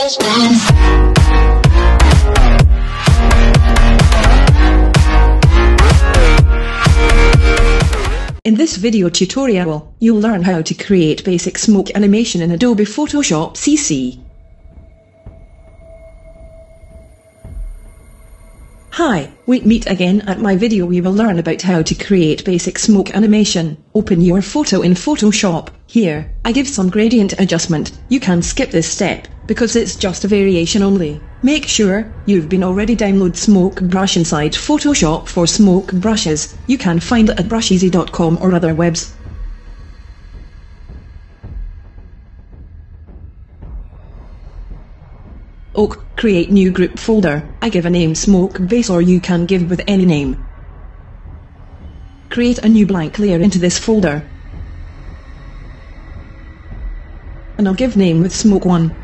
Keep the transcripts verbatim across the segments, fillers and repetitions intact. is done. In this video tutorial, you'll learn how to create basic smoke animation in Adobe Photoshop C C. Hi, we meet again. At my video we will learn about how to create basic smoke animation. Open your photo in Photoshop. Here, I give some gradient adjustment. You can skip this step, because it's just a variation only. Make sure you've been already download Smoke Brush inside Photoshop for smoke brushes. You can find it at brusheasy dot com or other webs. Ok, create new group folder. I give a name Smoke Base, or you can give with any name. Create a new blank layer into this folder. And I'll give name with Smoke one.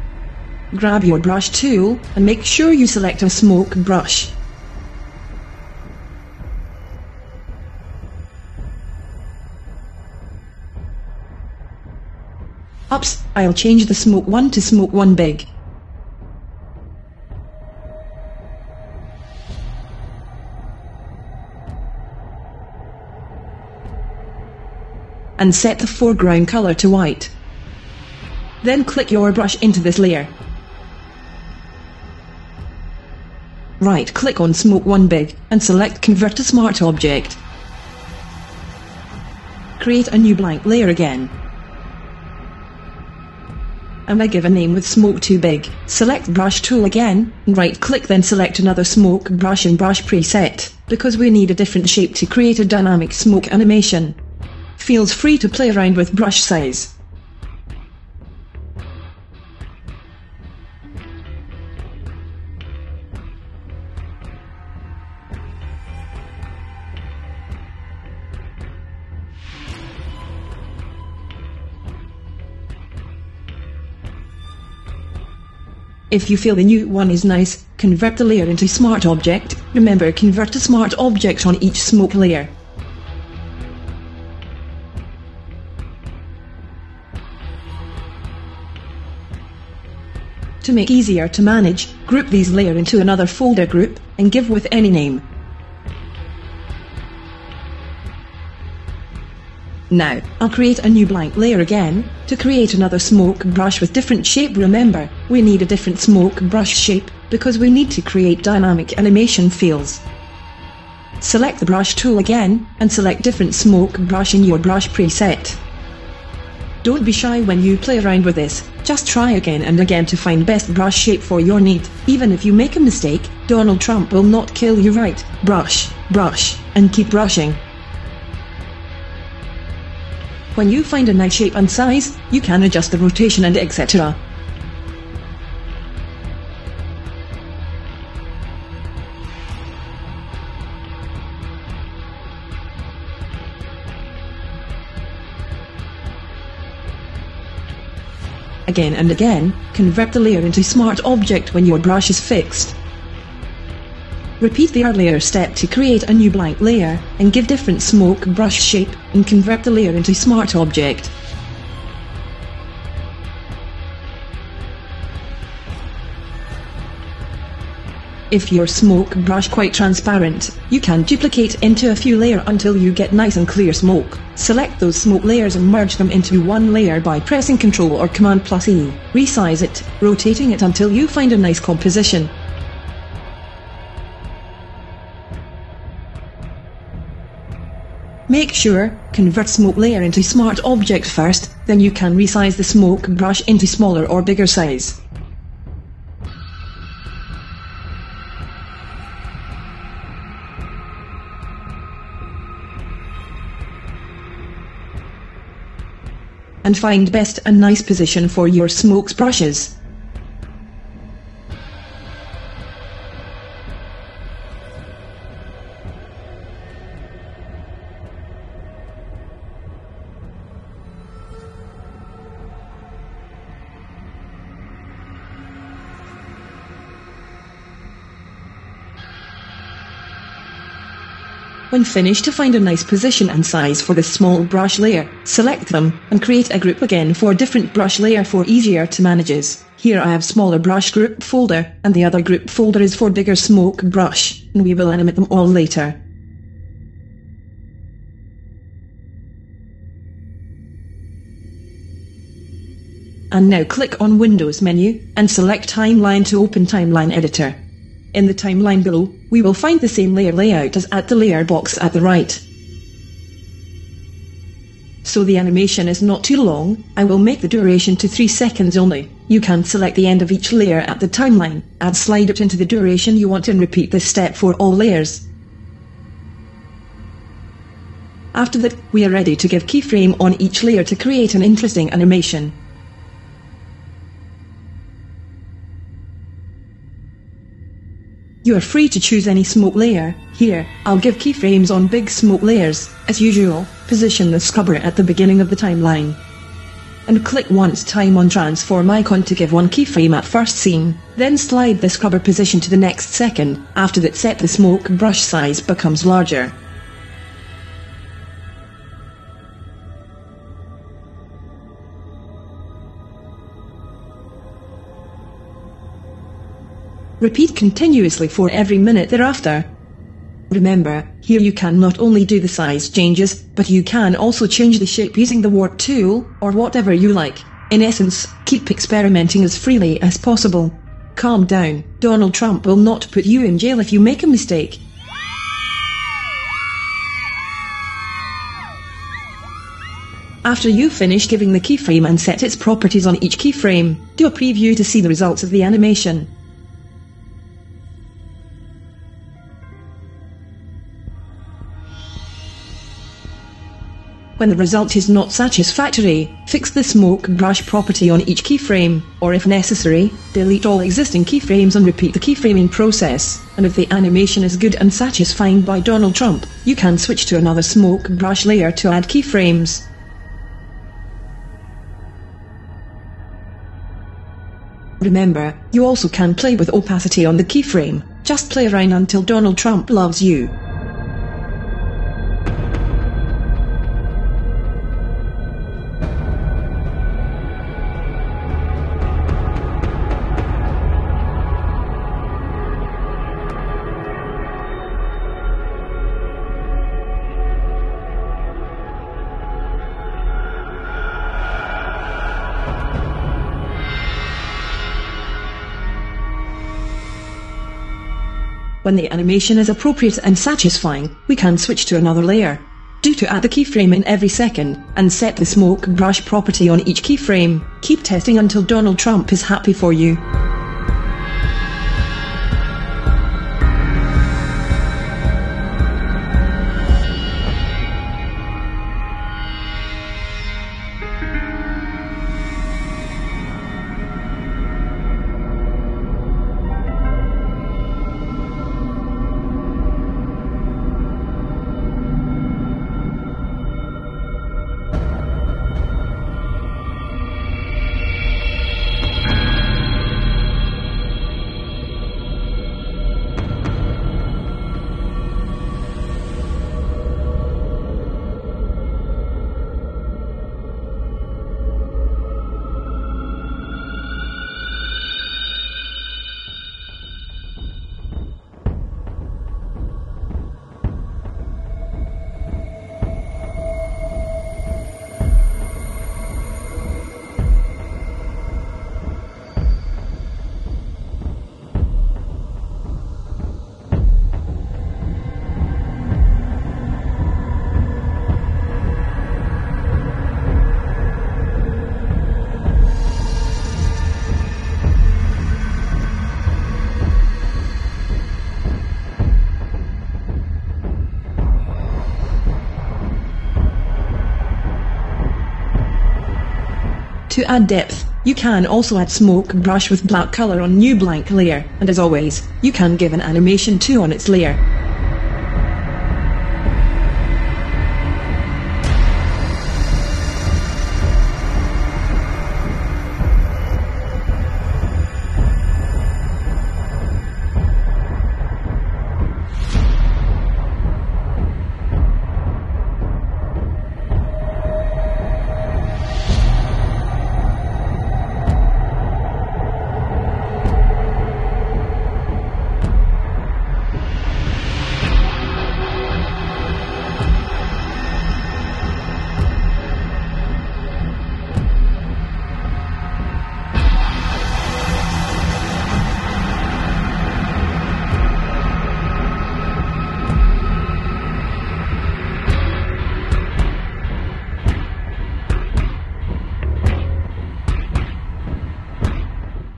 Grab your brush tool and make sure you select a smoke brush. Oops, I'll change the Smoke one to Smoke one Big. And set the foreground color to white. Then click your brush into this layer. Right click on Smoke one Big and select Convert to Smart Object. Create a new blank layer again. And I give a name with Smoke two Big. Select brush tool again, and right click, then select another smoke brush and brush preset, because we need a different shape to create a dynamic smoke animation. Feel free to play around with brush size. If you feel the new one is nice, convert the layer into smart object. Remember, convert a smart object on each smoke layer. To make easier to manage, group these layers into another folder group and give with any name. Now, I'll create a new blank layer again, to create another smoke brush with different shape. Remember, we need a different smoke brush shape, because we need to create dynamic animation fields. Select the brush tool again, and select different smoke brush in your brush preset. Don't be shy when you play around with this, just try again and again to find best brush shape for your need. Even if you make a mistake, Donald Trump will not kill you. Right, brush, brush, and keep brushing. When you find a nice shape and size, you can adjust the rotation and et cetera. Again and again, convert the layer into smart object when your brush is fixed. Repeat the earlier step to create a new blank layer, and give different smoke brush shape, and convert the layer into smart object. If your smoke brush quite transparent, you can duplicate into a few layers until you get nice and clear smoke. Select those smoke layers and merge them into one layer by pressing Ctrl or Command plus E. Resize it, rotating it until you find a nice composition. Make sure, convert smoke layer into smart object first, then you can resize the smoke brush into smaller or bigger size. And find best and nice position for your smoke brushes. When finished, to find a nice position and size for this small brush layer, select them and create a group again for different brush layer for easier to manages. Here I have smaller brush group folder, and the other group folder is for bigger smoke brush, and we will animate them all later. And now click on Windows menu and select Timeline to open Timeline Editor. In the timeline below, we will find the same layer layout as at the layer box at the right. So the animation is not too long. I will make the duration to three seconds only. You can select the end of each layer at the timeline, and slide it into the duration you want, and repeat this step for all layers. After that, we are ready to give keyframe on each layer to create an interesting animation. You are free to choose any smoke layer. Here, I'll give keyframes on big smoke layers. As usual, position the scrubber at the beginning of the timeline. And click once time on transform icon to give one keyframe at first scene. Then slide the scrubber position to the next second. After that, set the smoke brush size becomes larger. Repeat continuously for every minute thereafter. Remember, here you can not only do the size changes, but you can also change the shape using the warp tool, or whatever you like. In essence, keep experimenting as freely as possible. Calm down, Donald Trump will not put you in jail if you make a mistake. After you finish giving the keyframe and set its properties on each keyframe, do a preview to see the results of the animation. When the result is not satisfactory, fix the smoke brush property on each keyframe, or if necessary, delete all existing keyframes and repeat the keyframing process. And if the animation is good and satisfying by Donald Trump, you can switch to another smoke brush layer to add keyframes. Remember, you also can play with opacity on the keyframe. Just play around until Donald Trump loves you. When the animation is appropriate and satisfying, we can switch to another layer. Do to add the keyframe in every second, and set the smoke brush property on each keyframe. Keep testing until Donald Trump is happy for you. To add depth, you can also add smoke brush with black color on new blank layer, and as always, you can give an animation too on its layer.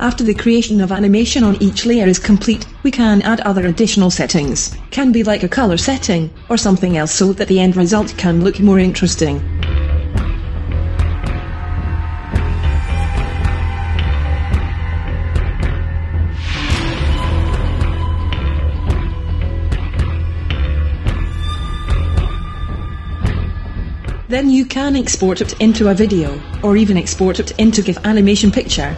After the creation of animation on each layer is complete, we can add other additional settings. Can be like a color setting, or something else so that the end result can look more interesting. Then you can export it into a video, or even export it into GIF animation picture.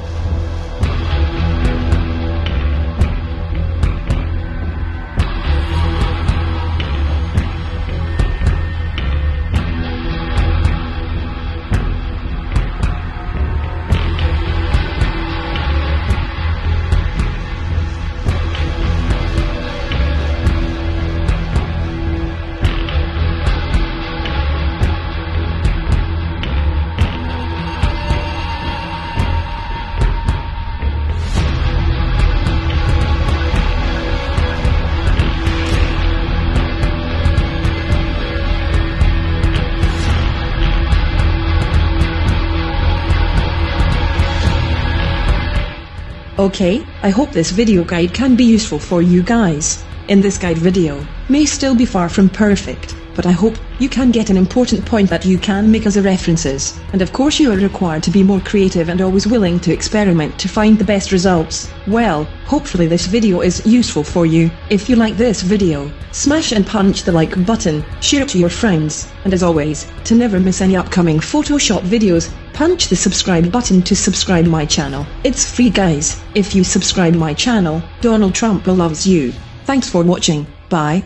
Okay, I hope this video guide can be useful for you guys. In this guide video, may still be far from perfect, but I hope you can get an important point that you can make as a references. And of course you are required to be more creative and always willing to experiment to find the best results. Well, hopefully this video is useful for you. If you like this video, smash and punch the like button, share it to your friends, and as always, to never miss any upcoming Photoshop videos, punch the subscribe button to subscribe my channel. It's free guys. If you subscribe my channel, Donald Trump loves you. Thanks for watching. Bye.